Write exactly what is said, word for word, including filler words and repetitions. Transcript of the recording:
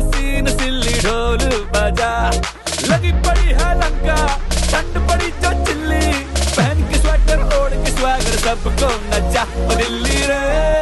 हसीन सिल्ली ढोल बजा, लगी पड़ी है लंका ठंड पड़ी जो चिल्ली, पहन के स्वेटर ओढ़ के स्वागर सबको नचा। दिल्ली रे